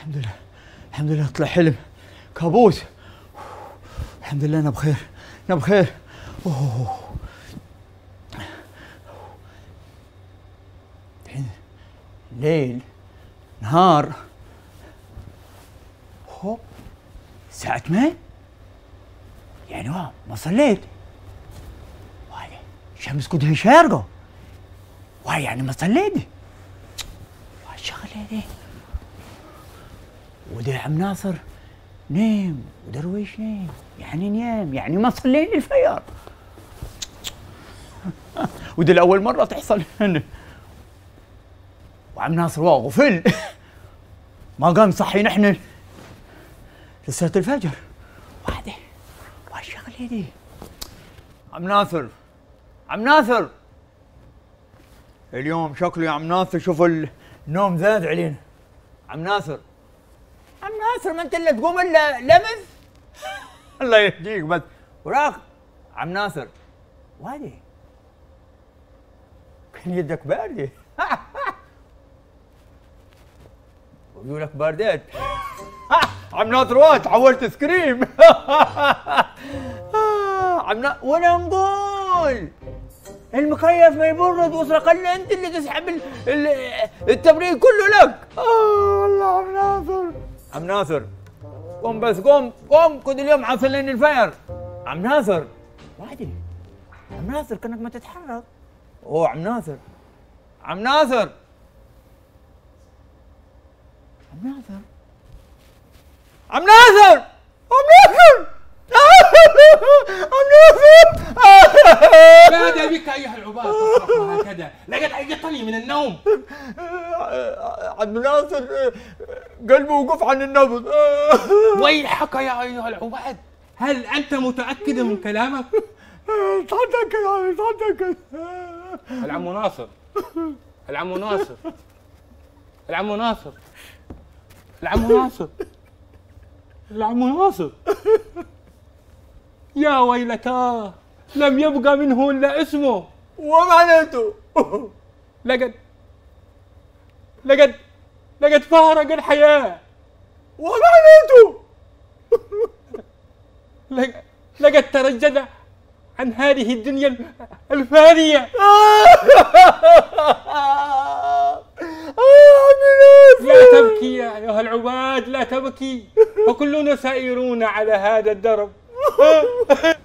الحمد لله الحمد لله، طلع حلم كابوس. الحمد لله انا بخير انا بخير. الحين ليل نهار. الساعة 8 يعني ما صليت. واي الشمس كلها شارقة. واي يعني ما صليت. واي الشغلة دي. ودي عم ناصر نيم ودرويش نيم، يعني نيام يعني ما صلينا الفجر. ودي الأول مرة تحصل هنا. وعم ناصر واو غفل. ما قام صحي نحن لساعة الفجر. وحده واش الشغلة دي؟ عم ناصر عم ناصر اليوم شكله يا عم ناصر، شوف النوم زاد علينا. عم ناصر عم ناصر، ما انت اللي تقوم الا لمس. الله يهديك بس وراك عم ناصر. وادي كان يدك باردة. ويقولك باردات. عم ناصر وقت حولت سكريم. وانا نقول المكيف ما يبرد وصرق الا انت اللي تسحب التبريد كله لك. والله عم ناصر عم ناصر قوم بس قوم قوم، كنت اليوم حاصل لنا الفير. عم ناصر وعدي عم ناصر كانك ما تتحرك. اوه عم ناصر عم ناصر عم ناصر عم ناصر عم ناصر عم ناصر. ما هذا بك ايها العباد تصرخ هكذا؟ لقد ايقظني من النوم. عم ناصر قلبه وقف عن النبض. ويحك يا ايها العباد، هل انت متاكد من كلامك؟ صدق يا عمي صدق. العم ناصر العم ناصر العم ناصر العم ناصر العم ناصر. يا ويلتاه، لم يبقى منه الا اسمه ومعناته. لقد فارق الحياة ومعناته. لقد ترجل عن هذه الدنيا الفانية. لا تبكي يا أيها العباد، لا تبكي، فكلنا سائرون على هذا الدرب. كان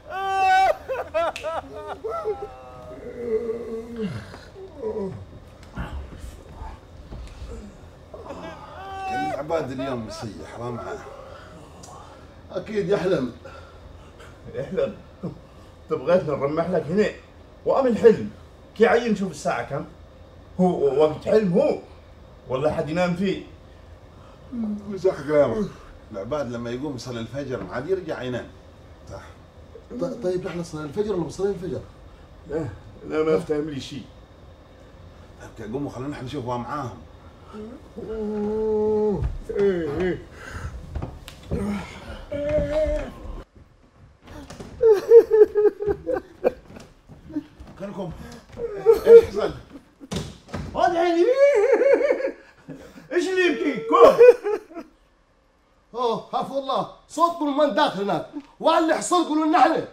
العباد اليوم يصيح ما معاه، أكيد يحلم يحلم. تبغيتنا نرمح لك هنا وأمن حلم كي عين. نشوف الساعة كم، هو وقت حلم هو والله حد ينام فيه. وزح كلامك، العباد لما يقوم يصلي الفجر ما عاد يرجع ينام. صح. طيب نحن صلينا الفجر ولا ما صلينا الفجر؟ لا ما افتهم لي شيء. طيب قوموا خلونا نحن نشوفها معاهم. كلكم ايش حصل؟ هذا عيني ايش اللي يبكي؟ كل اوه عفو الله، صوتكم من داخل هناك، وعلى اللي حصل قولوا لنا احنا.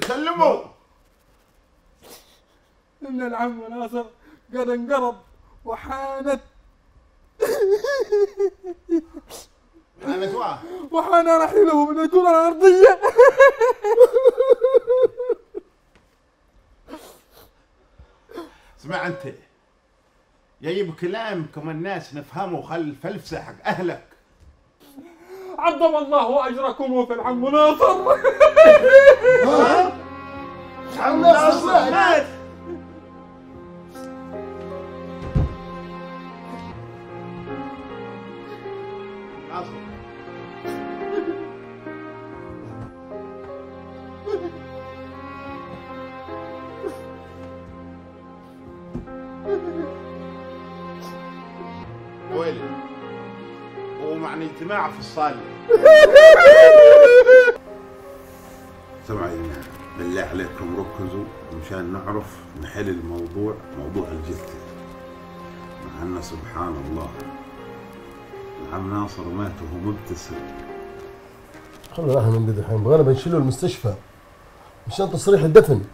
تكلموا. ان العم ناصر قد انقرض وحانت. حانت وعى. وحان رحيله من الكرة الأرضية. اسمع انت، يجب كلامكم الناس نفهمه، خل الفلسفة حق أهلك. عظم الله أجركم وفي العم ناصر. عم ناصر مات. ومع اجتماع في الصالة. سمعوا بالله عليكم ركزوا مشان نعرف نحل الموضوع، موضوع الجثة. لأن سبحان الله العم ناصر مات وهو مبتسم. خلنا راح من بدر الحين، بغينا بنشيله المستشفى مشان تصريح الدفن.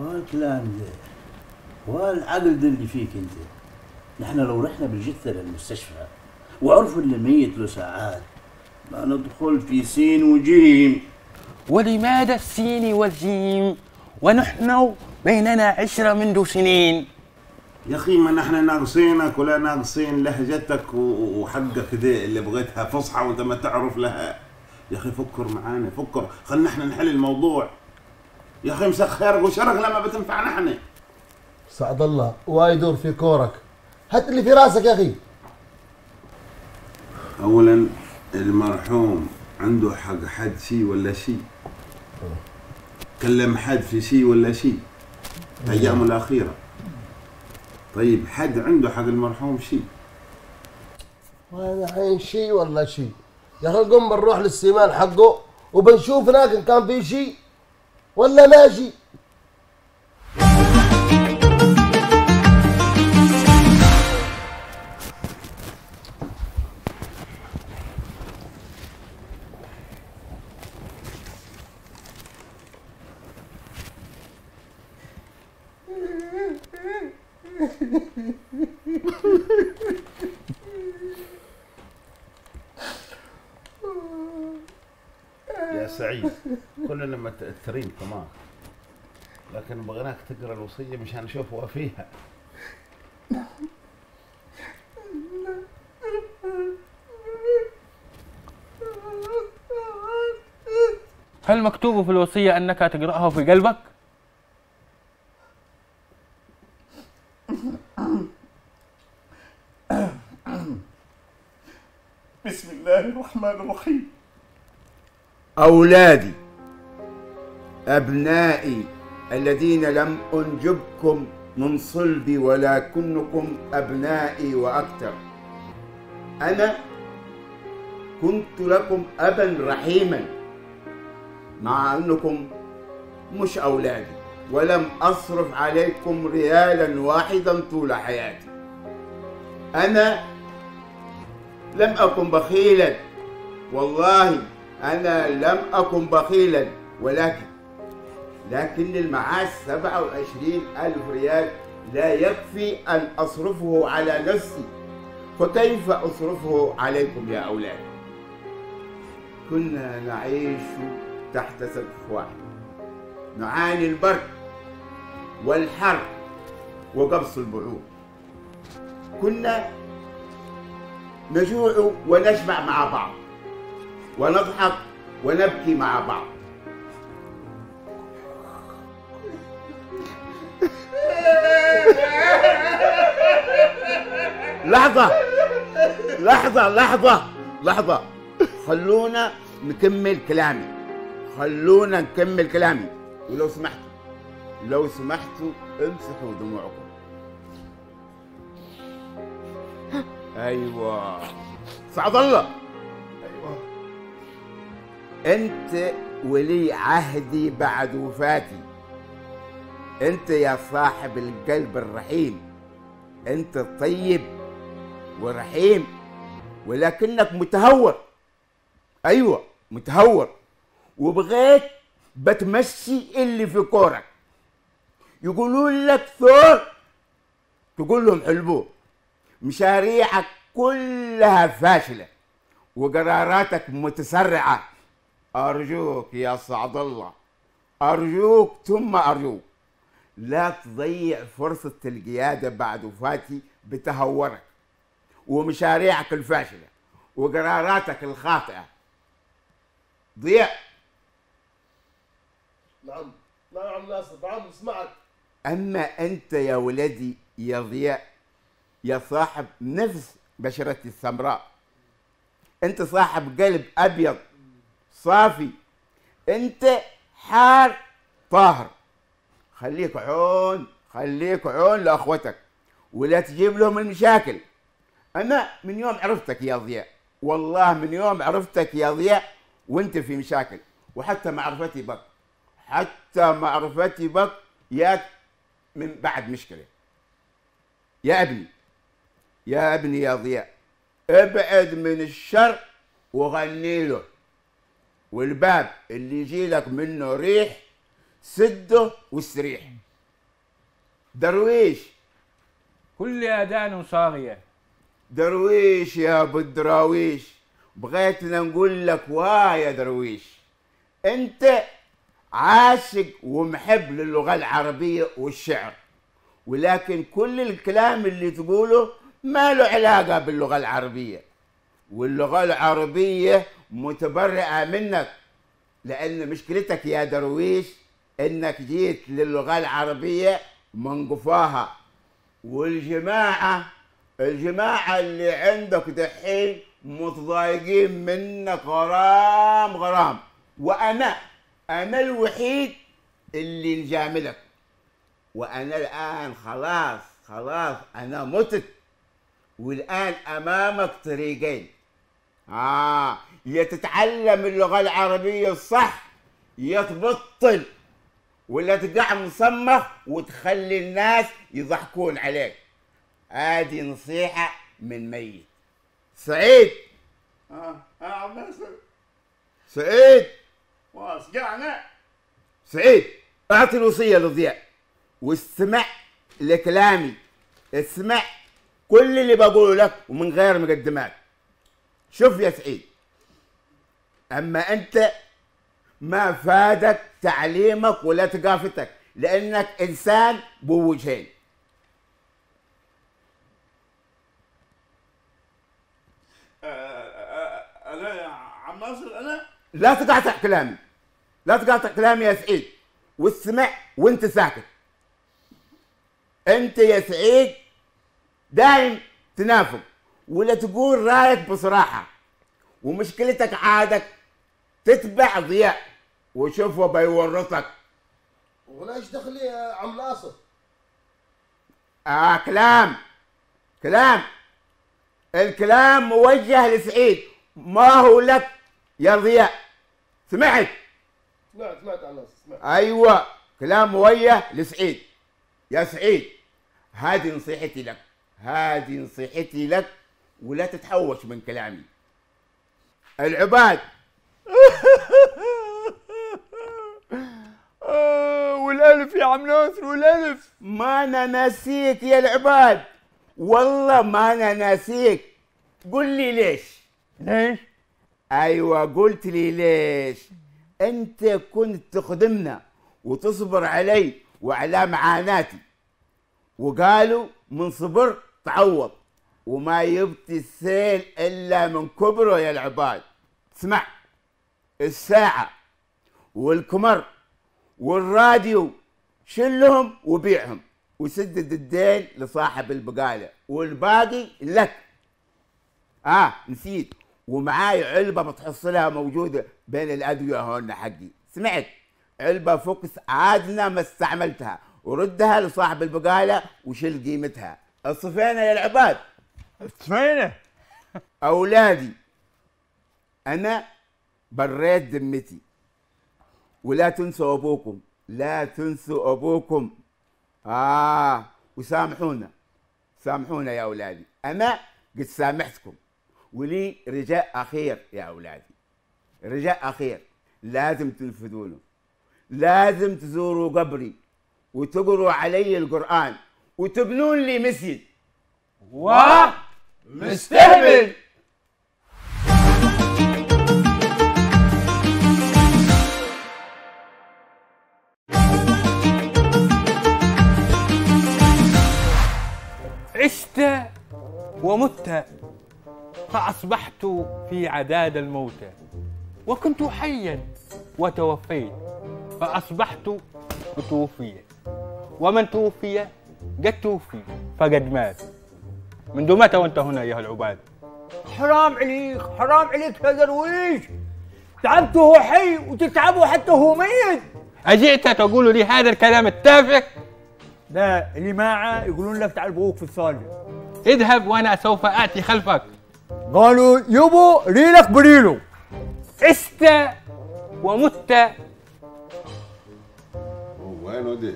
والكلام ده والعقل ده اللي فيك انت. نحن لو رحنا بالجثه للمستشفى وعرفوا اللي ميت له ساعات ما ندخل في سين وجيم. ولماذا السين والجيم ونحن بيننا 10 منذ سنين؟ يا اخي ما نحن ناقصينك ولا ناقصين لهجتك وحقك دي اللي بغيتها فصحى وانت ما تعرف لها. يا اخي فكر معانا، فكر، خلينا نحن نحل الموضوع. يا اخي مسخ خيرك وشرك لما بتنفع نحن. سعد الله واي دور في كورك، هات اللي في راسك يا اخي. اولا المرحوم عنده حق حد شيء ولا شيء؟ كلم حد في شيء ولا شيء؟ ايامه الاخيره. طيب حد عنده حق المرحوم شيء؟ ولا الحين شيء ولا شيء. يا اخي قم بنروح للسيمان حقه وبنشوف هناك ان كان في شيء ولا لا شيء. يا سعيد كلنا متأثرين طبعا، لكن بغيناك تقرا الوصية مشان نشوف وش فيها. هل مكتوب في الوصية أنك تقرأها في قلبك؟ بسم الله الرحمن الرحيم. أولادي أبنائي الذين لم أنجبكم من صلبي ولكنكم أبنائي وأكثر، أنا كنت لكم أبا رحيما مع أنكم مش أولادي، ولم أصرف عليكم ريالا واحدا طول حياتي. أنا لم أكن بخيلا، والله أنا لم أكن بخيلا، لكن المعاش 27,000 ريال لا يكفي أن أصرفه على نفسي، فكيف أصرفه عليكم يا أولاد؟ كنا نعيش تحت سقف واحد، نعاني البرد والحر وقبض البعوض، كنا نجوع ونشبع مع بعض، ونضحك ونبكي مع بعض. لحظة لحظة لحظة لحظة، خلونا نكمل كلامي، خلونا نكمل كلامي، ولو سمحتوا لو سمحتوا امسحوا دموعكم. ايوه سعد الله، ايوه انت ولي عهدي بعد وفاتي، انت يا صاحب القلب الرحيم، انت طيب ورحيم ولكنك متهور. ايوه متهور، وبغيت بتمشي اللي في كورك. يقولوا لك ثور تقول لهم حلبوه، مشاريعك كلها فاشلة وقراراتك متسرعة. أرجوك يا سعد الله، أرجوك ثم أرجوك، لا تضيع فرصة القيادة بعد وفاتي بتهورك ومشاريعك الفاشلة وقراراتك الخاطئة. ضيع. نعم نعم ناصر، نعم اسمعك. أما أنت يا ولدي يا ضياء، يا صاحب نفس بشرتي السمراء، انت صاحب قلب ابيض صافي، انت حار طاهر. خليك عون، خليك عون لاخوتك ولا تجيب لهم المشاكل. انا من يوم عرفتك يا ضياء، والله من يوم عرفتك يا ضياء وانت في مشاكل، وحتى معرفتي بك، حتى معرفتي بك ياك من بعد مشكله. يا ابني يا ابني يا ضياء ابعد من الشر وغني له، والباب اللي يجي لك منه ريح سده واستريح. درويش كل اذان صاغيه، درويش يا ابو الدراويش، بغيتنا نقول لك واه يا درويش، انت عاشق ومحب للغه العربيه والشعر، ولكن كل الكلام اللي تقوله ما له علاقه باللغه العربيه، واللغه العربيه متبرئه منك، لان مشكلتك يا درويش انك جيت للغه العربيه منقفاها، والجماعه اللي عندك دحين متضايقين منك غرام غرام، وانا الوحيد اللي نجاملك، وانا الان خلاص انا متت، والان امامك طريقين، يا تتعلم اللغه العربيه الصح يا تبطل، ولا تقع مصمخ وتخلي الناس يضحكون عليك. هذه نصيحه من ميت. سعيد عم ناصر، سعيد واسقعنا، سعيد اعطي الوصيه للضياء، واستمع لكلامي، اسمع كل اللي بقوله لك ومن غير مقدمات. شوف يا سعيد، اما انت ما فادك تعليمك ولا ثقافتك، لانك انسان بوجهين. انا يا عم ناصر انا لا تقاطع كلامي، لا تقاطع كلامي يا سعيد، واستمع وانت ساكت. انت يا سعيد دايم تنافق ولا تقول رايك بصراحه، ومشكلتك عادك تتبع ضياء وشوفه بيورطك. ولا ايش دخل يا عم ناصر؟ كلام الكلام موجه لسعيد، ما هو لك يا ضياء. سمعت؟ سمعت عم ناصر، سمعت. ايوه، كلام موجه لسعيد. يا سعيد هذه نصيحتي لك، هذه نصيحتي لك، ولا تتحوش من كلامي. العباد والالف يا عم ناصر، والالف، ما انا ناسيك يا العباد، والله ما انا ناسيك. قل لي ليش؟ ايوه، قلت لي ليش. انت كنت تخدمنا وتصبر علي وعلى معاناتي، وقالوا من صبر تعوض، وما يبطي السيل الا من كبره يا العباد. اسمع، الساعه والقمر والراديو شلهم وبيعهم، وسدد الدين لصاحب البقاله، والباقي لك. نسيت، ومعاي علبه بتحصلها موجوده بين الادويه هون حقي. سمعت؟ علبه فوكس عادنا ما استعملتها، وردها لصاحب البقاله وشل قيمتها. الصفينا يا العباد، الصفينا. اولادي انا بريت ذمتي، ولا تنسوا ابوكم، لا تنسوا ابوكم. وسامحونا، سامحونا يا اولادي، انا قد سامحتكم، ولي رجاء اخير يا اولادي، رجاء اخير لازم تنفذونه، لازم تزوروا قبري وتقروا علي القرآن وتبنون لي مسجد ومستهبل. عشت ومت فأصبحت في عداد الموتى، وكنت حيا وتوفيت فأصبحت متوفيا، ومن توفي قد توفي فقد مات. منذ متى وانت هنا يا العباد؟ حرام عليك، حرام عليك يا درويش، تعبته حي وتتعبه حتى هو ميت. أجئت تقول لي هذا الكلام التافه؟ لا، اللي معه يقولون لك تعال بوك في الصالة، اذهب وانا سوف اتي خلفك. قالوا يبو ريلك بريلو. عشت ومت، وين ودي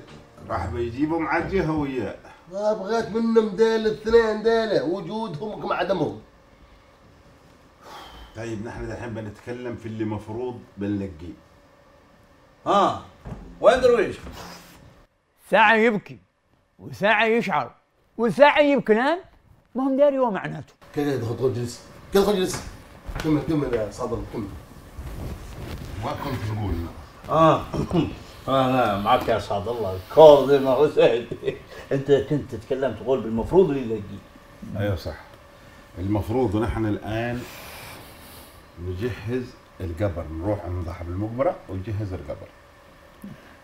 راح بيجيبهم على الجهه وياه. ما بغيت منهم دال الاثنين داله وجودهم كم عدمهم. طيب نحن الحين بنتكلم في اللي مفروض بنلقيه. وين درويش؟ ساعة يبكي وساعة يشعر وساعة يبكنان ما هم داري هو معناته. كذا يدخل جلس، كذا جلس. كمل يا صدر كمل. ما كنت تقولنا. أنا معك يا سعد الله، الكور زي ما هو سعد. أنت كنت تتكلم تقول بالمفروض اللي يلاقيه. أيوه صح. المفروض نحن الآن نجهز القبر، نروح نضحي بالمقبرة ونجهز القبر.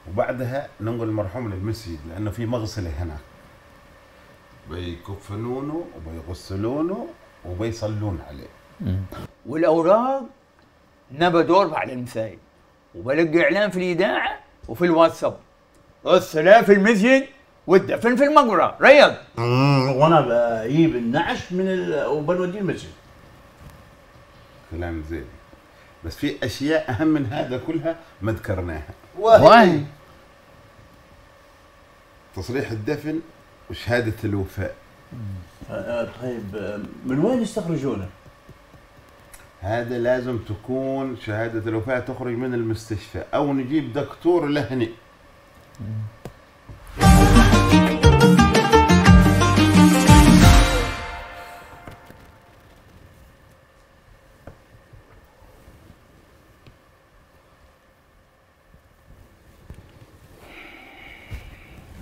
وبعدها ننقل المرحوم للمسجد لأنه في مغسلة هناك. بيكفنونه وبيغسلونه وبيصلون عليه. والأوراق نبدور بعد المساجد. وبلقي إعلان في الإذاعة وفي الواتساب الصلاة في المسجد والدفن في المقبرة. رياض وانا بجيب النعش وبنوديه المسجد. كلام زين، بس في اشياء اهم من هذا كلها ما ذكرناها. واي تصريح الدفن وشهادة الوفاء. طيب من وين يستخرجونه؟ هذا لازم تكون شهادة الوفاة تخرج من المستشفى أو نجيب دكتور لهني.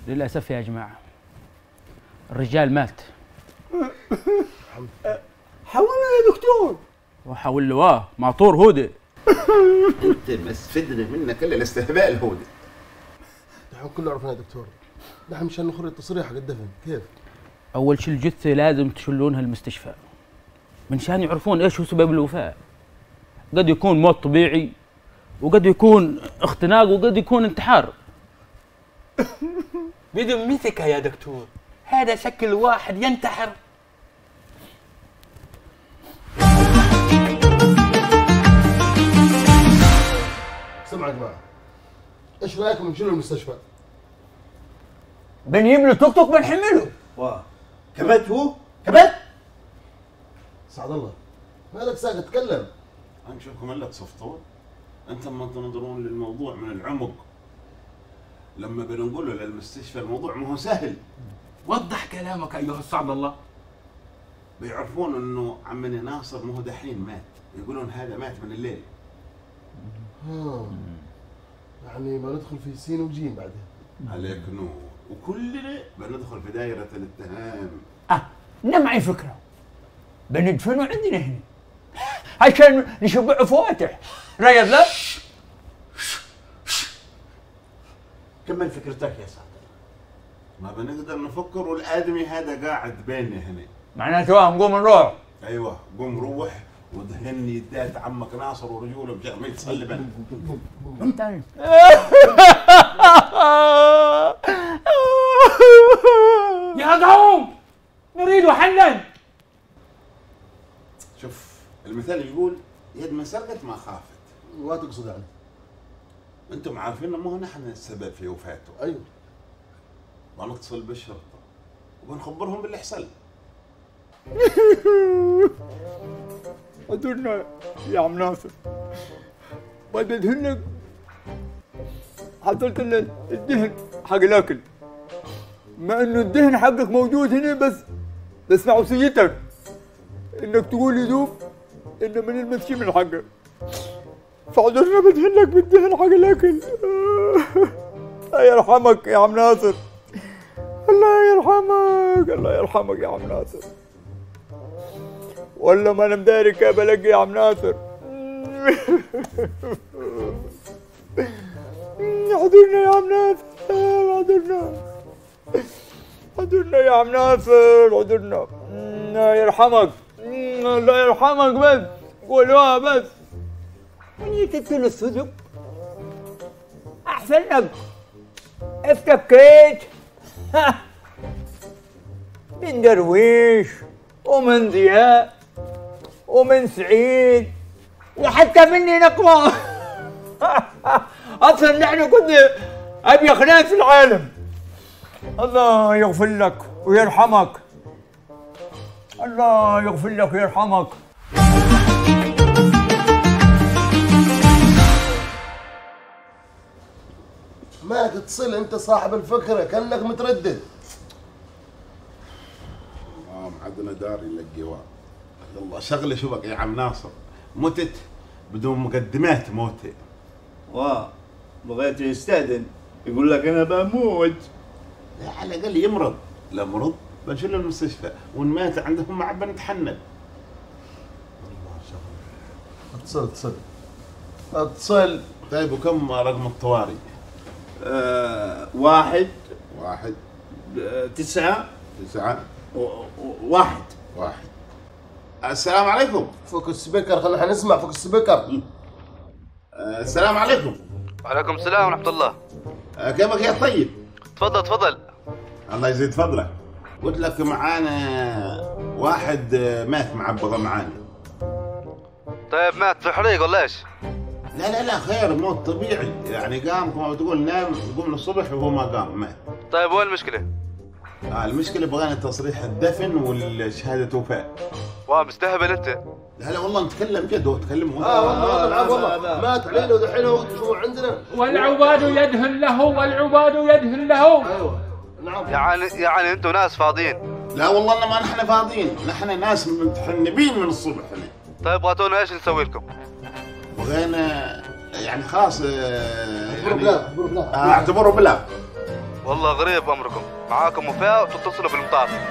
للأسف يا جماعة الرجال مات. حولنا يا دكتور. وحولواه معطور هودي. انت ما استفدنا منك الا الاستهبال هودي. نحن كلنا عرفنا يا دكتور، نحن مشان نخرج تصريح حق الدفن كيف؟ اول شيء الجثه لازم تشلونها المستشفى منشان يعرفون ايش هو سبب الوفاه. قد يكون موت طبيعي وقد يكون اختناق وقد يكون انتحار. بذمتك يا دكتور هذا شكل واحد ينتحر؟ سمعوا يا جماعه، ايش رايكم نشيله المستشفى؟ بنجيب له توك توك بنحمله. واه كبت هو؟ كبت؟ سعد الله مالك ساكت؟ تكلم. انا اشوفكم الا تصفطون، انتم ما تنظرون للموضوع من العمق. لما بنقول له للمستشفى الموضوع ما هو سهل. وضح كلامك ايها السعد الله. بيعرفون انه عمنا ناصر ما هو دحين مات، يقولون هذا مات من الليل. يعني ما ندخل في سين وجيم بعدها. عليك نور، وكلنا بندخل في دائرة الاتهام. انا معي فكرة، بندفنه عندنا هنا عشان نشبع فواتح. رياض لا؟ كمل فكرتك يا سعد. ما بنقدر نفكر والآدمي هذا قاعد بيننا هنا. معناته نقوم نروح. ايوه قوم روح ودهن يدات عمك ناصر ورجوله بجرمية يتصلبن. انت يا قوم نريد حلا. شوف المثال يقول يد ما سرقت ما خافت. لا تقصد عنه. انتم عارفين ما هو نحن السبب في وفاته. ايوه بنتصل بالشرطه وبنخبرهم باللي حصل. أدرنا يا عم ناصر بدهنك حصلت الدهن حق الأكل، ما إنه الدهن حقك موجود هنا، بس مع وصيتك إنك تقول يدوب إنه من المسكين من حقك، فعذرنا بدهنك بالدهن حق الأكل. الله يرحمك يا عم ناصر، الله يرحمك، الله يرحمك يا عم ناصر. ولا ما انا مداري كيف بلاقي يا عم ناصر. احضرنا يا عم ناصر، احضرنا احضرنا يا عم ناصر، احضرنا. الله يرحمك، الله يرحمك، بس قولوها بس. من تقول الصدق احسن لك. افتكيت من درويش ومن ضياء ومن سعيد وحتى مني نقمة. أصلاً نحن كنا أبيخ ناس في العالم. الله يغفر لك. ويرحمك. الله يغفر لك ويرحمك. ما تتصل انت صاحب الفكره، كانك متردد. ما عندنا دار الا الجوار. يلا شغله شبك يا عم ناصر، متت بدون مقدمات موتي. واه بغيت يستأذن يقول لك انا بموت. على الاقل يمرض، لا مرض بنشيله المستشفى، وان مات عندهم ما عاد بنتحمل. اتصل اتصل اتصل. طيب وكم رقم الطوارئ؟ 1 9 9 1. السلام عليكم. فك السبيكر، خلينا نسمع. فك السبيكر. السلام عليكم. وعليكم السلام ورحمة الله. كيفك يا طيب؟ تفضل تفضل. الله يزيد فضلك. قلت لك معانا واحد مات معبضة معانا. طيب مات في حريق ولا ايش؟ لا لا لا خير، موت طبيعي يعني، قام كما بتقول نام، قمنا الصبح وهو ما قام، مات. طيب وين المشكلة؟ المشكلة بغينا تصريح الدفن والشهادة وفاة. واه مستهبل انت. لا لا والله نتكلم جد، هو تكلم. والله العب والله مات علينا ودحين هو شو عندنا. والعباد يدهن له، والعباد يدهن له. ايوه نعم. يعني انتم ناس فاضيين. لا والله ما نحن فاضيين، نحن ناس متحنبين من الصبح. طيب غاتونا ايش نسوي لكم؟ بغينا يعني خلاص اعتبروا بلاغ. والله غريب امركم، معاكم وفاء وتتصلوا بالمطار.